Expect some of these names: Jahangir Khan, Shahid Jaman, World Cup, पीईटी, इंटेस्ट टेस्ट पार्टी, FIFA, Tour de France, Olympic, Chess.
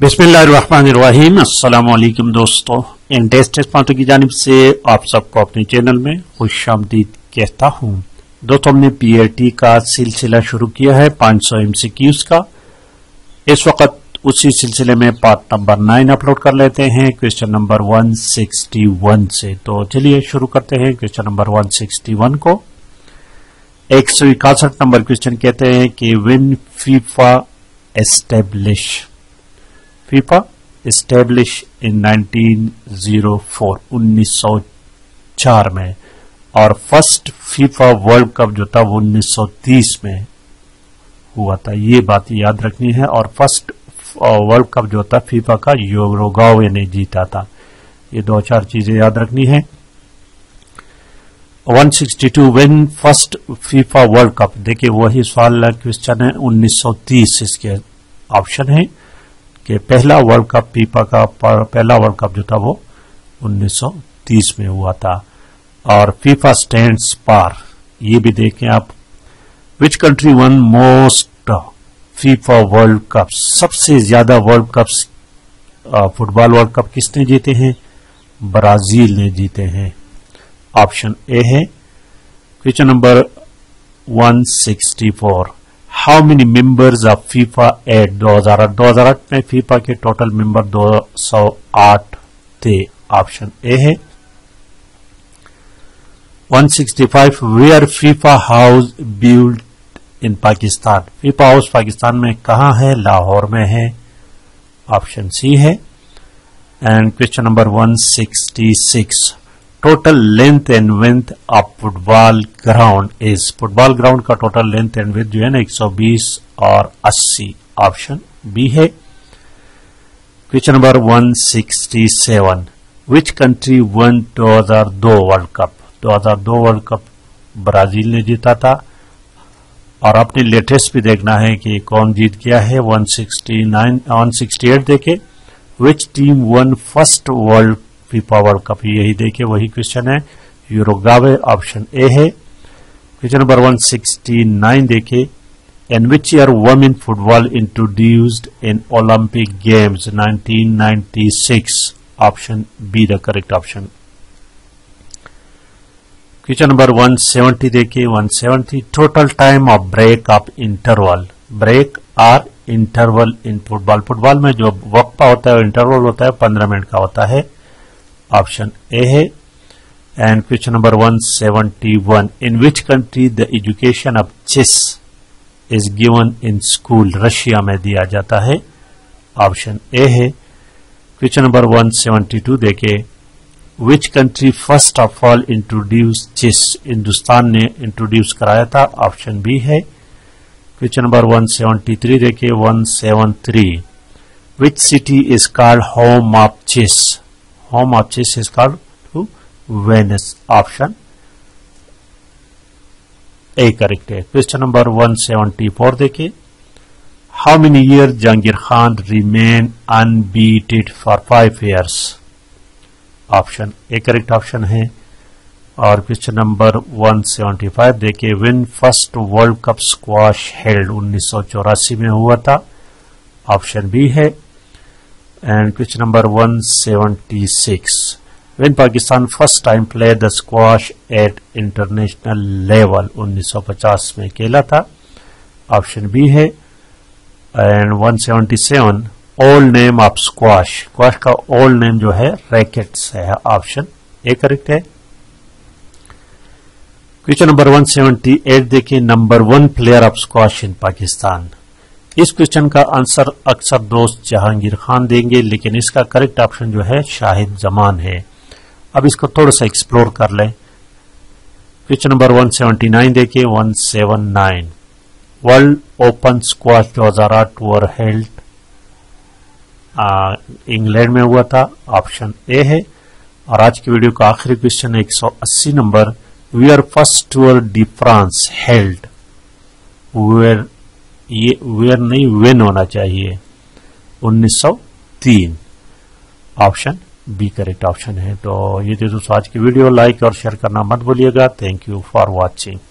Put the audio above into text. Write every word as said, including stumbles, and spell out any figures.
बिस्मिल्लाहिर्रहमानिर्रहीम। अस्सलामुअलैकुम दोस्तों, इंटेस्ट टेस्ट पार्टी की जानिब से आप सबको अपने चैनल में खुश आमदीद कहता हूँ। दोस्तों, हमने पीईटी का सिलसिला शुरू किया है पाँच सौ एमसीक्यूज़ का। इस वक्त उसी सिलसिले में पार्ट नंबर नाइन अपलोड कर लेते हैं क्वेश्चन नंबर एक सौ इकसठ से। तो चलिए शुरू करते हैं क्वेश्चन नंबर एक सौ इकसठ को। एक सौ इकसठ नंबर क्वेश्चन कहते हैं कि when FIFA establish FIFA establish in nineteen O four उन्नीस सौ चार में, और फर्स्ट फीफा वर्ल्ड कप जो था वो उन्नीस सौ तीस में हुआ था, ये बात याद रखनी है। और फर्स्ट वर्ल्ड कप जो था फीफा का यूरुग्वे ने जीता था। ये दो चार चीजें याद रखनी है। एक सौ बासठ when first FIFA World Cup, देखिए वही सवाल क्वेश्चन है उन्नीस सौ तीस, इसके ऑप्शन है कि पहला वर्ल्ड कप फीफा का पहला वर्ल्ड कप जो था वो उन्नीस सौ तीस में हुआ था। और फीफा स्टैंड्स फॉर, ये भी देखें आप, which country won most FIFA World Cup, सबसे ज्यादा World Cups football World Cup किसने जीते हैं? ब्राजील ने जीते हैं, ऑप्शन ए है। क्वेश्चन नंबर एक सौ चौंसठ, how many members of FIFA at दो हज़ार आठ, दो हज़ार आठ में फीफा के टोटल मेंबर दो सौ आठ थे, ऑप्शन ए है। एक सौ पैंसठ where FIFA house build in Pakistan, FIFA house Pakistan में कहाँ है? लाहौर में है, ऑप्शन सी है। एंड क्वेश्चन नंबर एक सौ छियासठ, total length and width of football ground is, football ground का टोटल लेंथ एंड विड्थ जो है ना एक सौ बीस और अस्सी, ऑप्शन बी है। क्वेश्चन नंबर एक सौ सरसठ, विच कंट्री वन दो हज़ार दो वर्ल्ड कप, दो हज़ार दो वर्ल्ड कप ब्राजील ने जीता था। और आपने लेटेस्ट भी देखना है कि कौन जीत गया है। एक सौ उनहत्तर एक सौ अड़सठ देखे, which team won first world FIFA World Cup, यही देखिए वही क्वेश्चन है, यूरुग्वे, ऑप्शन ए है। क्वेश्चन नंबर एक सौ उनहत्तर देखिए, in which year women football introduced in Olympic games, nineteen ninety six, option B the correct option. Question number एक सौ सत्तर देखिए, एक सौ सत्तर total time of break of interval, break और इंटरवल इन फुटबॉल, फुटबॉल में जो वक्फा होता है इंटरवल होता है पंद्रह मिनट का होता है, ऑप्शन ए है। एंड क्वेश्चन नंबर एक सौ इकहत्तर, in which country the education of chess is given in school, Russia में दिया जाता है, ऑप्शन ए है। क्वेश्चन नंबर एक सौ बहत्तर देखे, which country first of all introduce chess, Hindustan ने इंट्रोड्यूस कराया था, ऑप्शन बी है। क्वेश्चन नंबर एक सौ तिहत्तर देखे, एक सौ तिहत्तर which city is called home of chess, home of chess is called to Venice, option A correct है। क्वेश्चन नंबर एक सौ चौहत्तर देखिए, how many year Jahangir Khan remain unbeaten for five years, option A correct option है। और question number एक सौ पचहत्तर देखिए, when first World Cup squash held, उन्नीस सौ चौरासी में हुआ था, ऑप्शन बी है। And question number one seventy-six, when Pakistan first time played the squash at international level, उन्नीस सौ पचास में खेला था, option B है। And एक सौ सतहत्तर all name of squash, squash का all name जो है rackets है, option A correct है। Question number एक सौ अठहत्तर देखिए, number one player of squash in Pakistan, इस क्वेश्चन का आंसर अक्सर दोस्त जहांगीर खान देंगे, लेकिन इसका करेक्ट ऑप्शन जो है शाहिद जमान है। अब इसको थोड़ा सा एक्सप्लोर कर लें। क्वेश्चन नंबर एक सौ उन्यासी देखिए, एक सौ उन्यासी वर्ल्ड ओपन स्क्वाश दो हज़ार आठ वर हेल्ड इंग्लैंड में हुआ था, ऑप्शन ए है। और आज की वीडियो का आखिरी क्वेश्चन है एक सौ अस्सी number, where first tour de France held, where ये वेयर नहीं वेन होना चाहिए, उन्नीस सौ तीन, ऑप्शन बी करेक्ट ऑप्शन है। तो ये थे दोस्तों आज की वीडियो, लाइक और शेयर करना मत भूलिएगा। Thank you for watching.